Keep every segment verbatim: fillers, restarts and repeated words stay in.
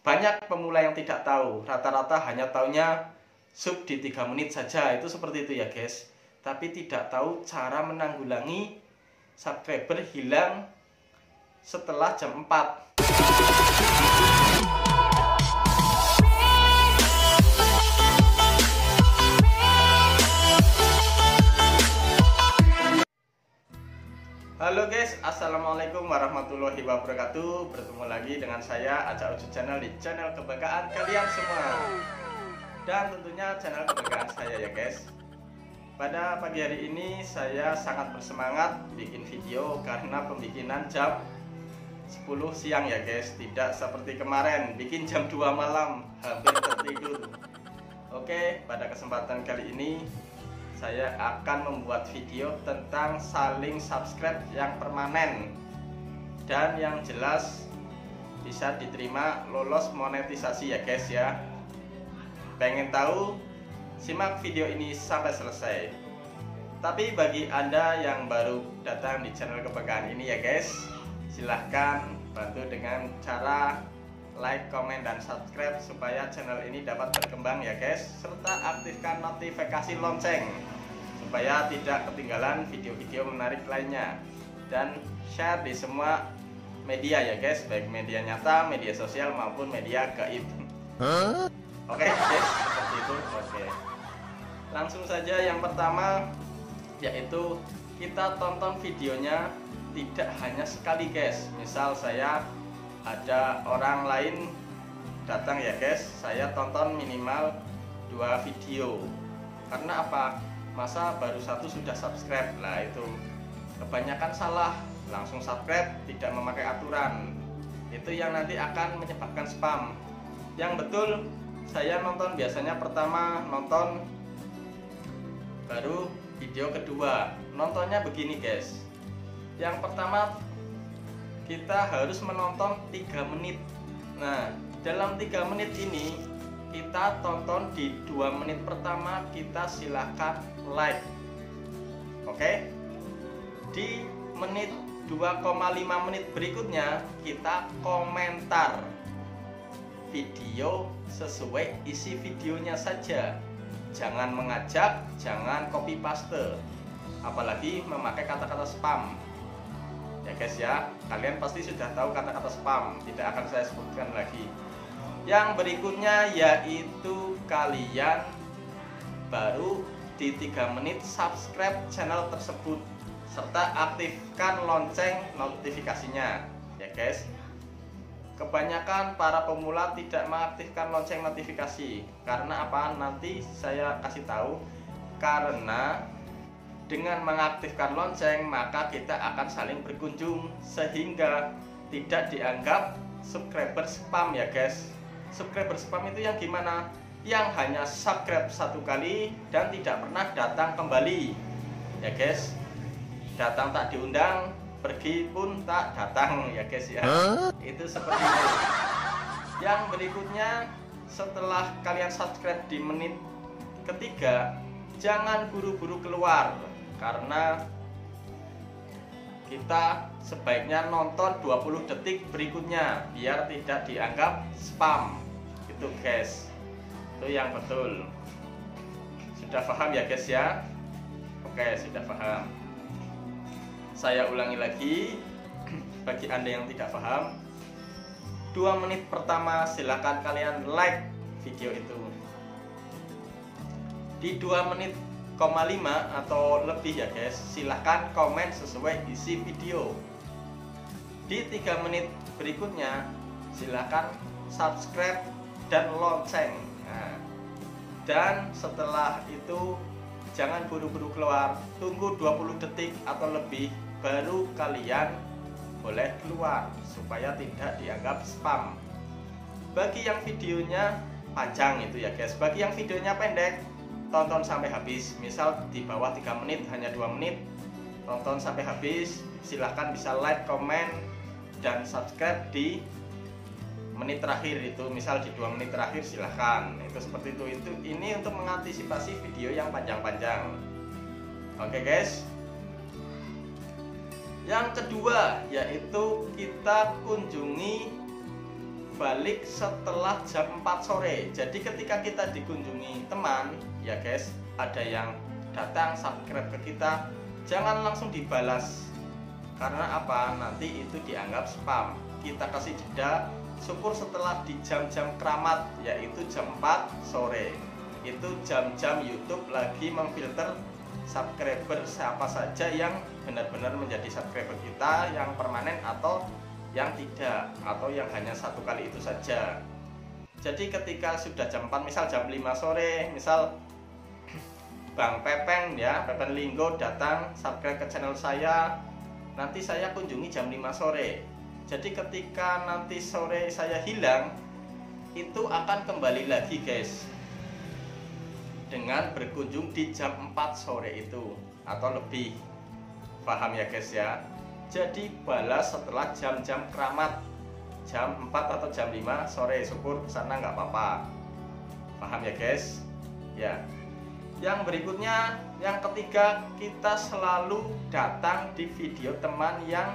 Banyak pemula yang tidak tahu, rata-rata hanya taunya sub di tiga menit saja, itu seperti itu ya guys. Tapi tidak tahu cara menanggulangi subscriber hilang setelah jam empat. Halo guys, assalamualaikum warahmatullahi wabarakatuh. Bertemu lagi dengan saya Aca Ucu Channel di channel kebanggaan kalian semua, dan tentunya channel kebanggaan saya ya guys. Pada pagi hari ini saya sangat bersemangat bikin video karena pembikinan jam sepuluh siang ya guys. Tidak seperti kemarin bikin jam dua malam, hampir tertidur. Oke, pada kesempatan kali ini saya akan membuat video tentang saling subscribe yang permanen dan yang jelas bisa diterima lolos monetisasi ya guys ya. Pengen tahu? Simak video ini sampai selesai. Tapi bagi Anda yang baru datang di channel kebanggaan ini ya guys, silahkan bantu dengan cara like, komen, dan subscribe supaya channel ini dapat berkembang ya guys. Serta aktifkan notifikasi lonceng supaya tidak ketinggalan video-video menarik lainnya. Dan share di semua media ya guys, baik media nyata, media sosial, maupun media gaib. huh? Oke guys, seperti itu. Oke, langsung saja. Yang pertama yaitu kita tonton videonya tidak hanya sekali guys. Misal saya ada orang lain datang ya guys, saya tonton minimal dua video. Karena apa? Masa baru satu sudah subscribe, lah itu kebanyakan salah. Langsung subscribe tidak memakai aturan, itu yang nanti akan menyebabkan spam. Yang betul, saya nonton biasanya pertama nonton baru video kedua. Nontonnya begini guys. Yang pertama kita harus menonton tiga menit. Nah, dalam tiga menit ini kita tonton di dua menit pertama kita silahkan like. Oke. Di menit dua koma lima menit berikutnya kita komentar video sesuai isi videonya saja. Jangan mengajak, jangan copy paste, apalagi memakai kata-kata spam. Ya guys ya, kalian pasti sudah tahu kata-kata spam, tidak akan saya sebutkan lagi. Yang berikutnya yaitu kalian baru di tiga menit subscribe channel tersebut serta aktifkan lonceng notifikasinya ya guys. Kebanyakan para pemula tidak mengaktifkan lonceng notifikasi. Karena apa? Nanti saya kasih tahu. Karena dengan mengaktifkan lonceng maka kita akan saling berkunjung sehingga tidak dianggap subscriber spam ya guys. Subscriber spam itu yang gimana? Yang hanya subscribe satu kali dan tidak pernah datang kembali ya guys. Datang tak diundang, pergi pun tak datang ya guys ya. Itu seperti itu. Yang berikutnya, setelah kalian subscribe di menit ketiga, jangan buru-buru keluar. Karena kita sebaiknya nonton dua puluh detik berikutnya biar tidak dianggap spam. Itu guys, itu yang betul. Sudah paham ya guys ya? Oke, sudah paham. Saya ulangi lagi bagi Anda yang tidak paham. Dua menit pertama silahkan kalian like video itu. Di dua menit koma lima atau lebih ya guys, silahkan komen sesuai isi video. Di tiga menit berikutnya silahkan subscribe dan lonceng. Nah, dan setelah itu jangan buru-buru keluar, tunggu dua puluh detik atau lebih baru kalian boleh keluar supaya tidak dianggap spam. Bagi yang videonya panjang itu ya guys, bagi yang videonya pendek tonton sampai habis. Misal di bawah tiga menit, hanya dua menit, tonton sampai habis. Silahkan bisa like, komen, dan subscribe di menit terakhir itu. Misal di dua menit terakhir silahkan. Itu seperti itu. Itu ini untuk mengantisipasi video yang panjang-panjang. Oke guys. Yang kedua yaitu kita kunjungi balik setelah jam empat sore. Jadi ketika kita dikunjungi teman, ya guys, ada yang datang subscribe ke kita, jangan langsung dibalas. Karena apa? Nanti itu dianggap spam. Kita kasih jeda, syukur setelah di jam-jam keramat, yaitu jam empat sore. Itu jam-jam YouTube lagi memfilter subscriber siapa saja yang benar-benar menjadi subscriber kita, yang permanen atau yang tidak, atau yang hanya satu kali itu saja. Jadi ketika sudah jam empat, misal jam lima sore, misal Bang Pepeng ya, Pepeng Linggo datang subscribe ke channel saya, nanti saya kunjungi jam lima sore. Jadi ketika nanti sore saya hilang, itu akan kembali lagi guys, dengan berkunjung di jam empat sore itu atau lebih. Paham ya guys ya? Jadi balas setelah jam-jam keramat, jam empat atau jam lima sore, syukur kesana nggak apa-apa. Paham ya guys? Ya. Yang berikutnya, yang ketiga, kita selalu datang di video teman yang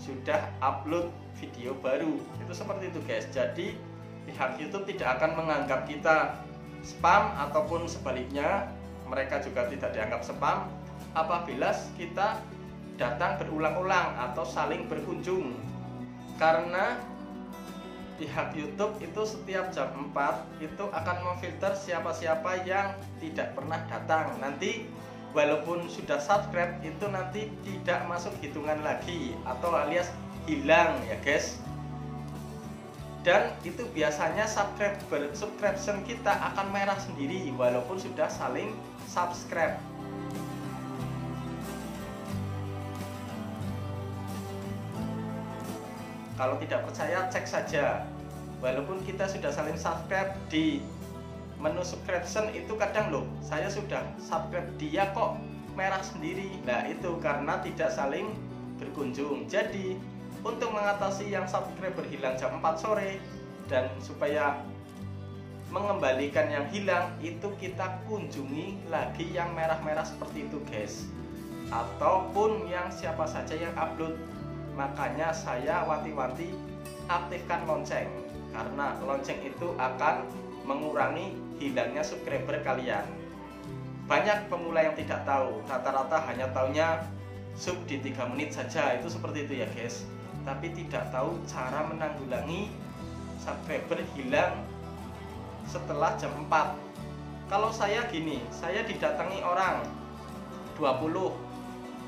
sudah upload video baru. Itu seperti itu guys. Jadi pihak YouTube tidak akan menganggap kita spam ataupun sebaliknya, mereka juga tidak dianggap spam apabila kita datang berulang-ulang atau saling berkunjung. Karena pihak YouTube itu setiap jam empat itu akan memfilter siapa-siapa yang tidak pernah datang. Nanti walaupun sudah subscribe, itu nanti tidak masuk hitungan lagi atau alias hilang ya guys. Dan itu biasanya subscriber subscription kita akan merah sendiri walaupun sudah saling subscribe. Kalau tidak percaya, cek saja. Walaupun kita sudah saling subscribe, di menu subscription itu kadang loh, saya sudah subscribe dia kok merah sendiri. Nah itu karena tidak saling berkunjung. Jadi untuk mengatasi yang subscriber hilang jam empat sore dan supaya mengembalikan yang hilang, itu kita kunjungi lagi yang merah-merah seperti itu guys, ataupun yang siapa saja yang upload. Makanya saya wanti-wanti aktifkan lonceng, karena lonceng itu akan mengurangi hilangnya subscriber kalian. Banyak pemula yang tidak tahu, rata-rata hanya taunya sub di tiga menit saja, itu seperti itu ya guys, tapi tidak tahu cara menanggulangi subscriber hilang setelah jam empat. Kalau saya gini, saya didatangi orang dua puluh,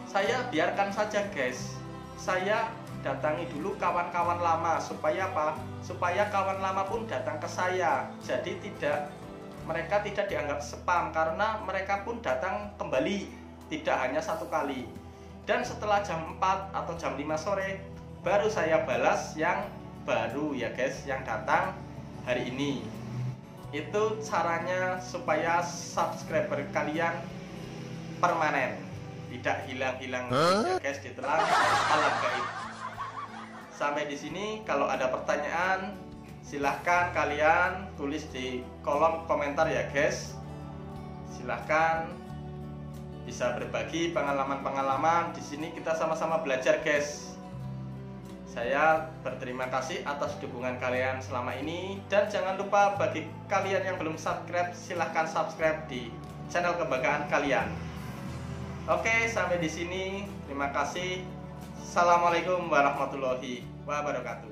saya biarkan saja guys. Saya datangi dulu kawan-kawan lama, supaya apa? Supaya kawan lama pun datang ke saya. Jadi tidak, mereka tidak dianggap spam karena mereka pun datang kembali, tidak hanya satu kali. Dan setelah jam empat atau jam lima sore baru saya balas yang baru ya guys, yang datang hari ini. Itu caranya supaya subscriber kalian permanen, tidak hilang-hilang huh? ya guys, ditelan alam gaib. Sampai di sini, kalau ada pertanyaan silahkan kalian tulis di kolom komentar ya guys. Silahkan bisa berbagi pengalaman-pengalaman. Di sini kita sama-sama belajar guys. Saya berterima kasih atas dukungan kalian selama ini. Dan jangan lupa bagi kalian yang belum subscribe, silahkan subscribe di channel kebanggaan kalian. Oke, sampai di sini. Terima kasih. Assalamualaikum warahmatullahi wabarakatuh.